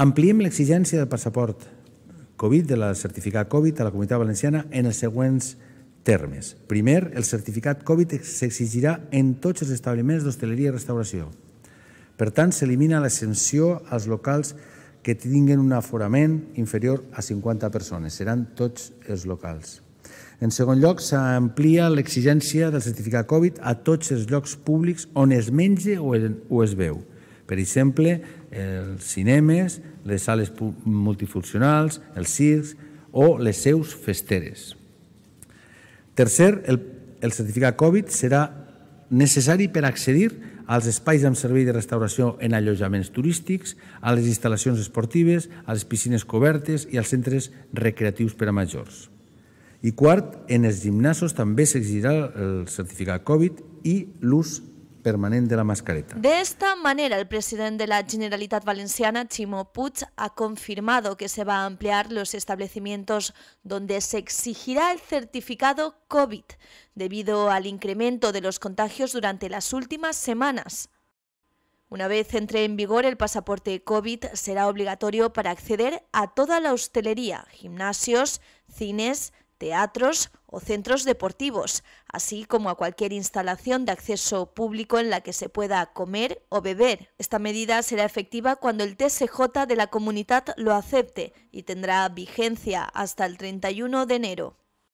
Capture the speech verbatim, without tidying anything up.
Ampliem l'exigència de passaport Covid, de la certificat Covid a la Comunitat Valenciana en els següents termes. Primer, el certificat Covid s'exigirà en tots els establiments d'hostaleria i restauració. Per tant, s'elimina l'exempció als locals que tinguin un aforament inferior a cinquanta persones. Seran tots els locals. En segon lloc, s'amplia l'exigència del certificat Covid a tots els llocs públics on es menja o es veu. Per exemple, els cinemes, les sales multifuncionals, els circs o les seus festeres. Tercer, el certificat Covid serà necessari per accedir als espais amb servei de restauració en allotjaments turístics, a les instal·lacions esportives, a les piscines cobertes i als centres recreatius per a majors. I quart, en els gimnasos també s'exigirà el certificat Covid i l'ús permanent de la mascareta. De esta manera, el presidente de la Generalitat Valenciana, Ximo Puig, ha confirmado que se va a ampliar los establecimientos donde se exigirá el certificado Covid, debido al incremento de los contagios durante las últimas semanas. Una vez entre en vigor el pasaporte Covid, será obligatorio para acceder a toda la hostelería, gimnasios, cines, teatros o centros deportivos, así como a cualquier instalación de acceso público en la que se pueda comer o beber. Esta medida será efectiva cuando el T S J de la Comunitat lo acepte y tendrá vigencia hasta el treinta y uno de enero.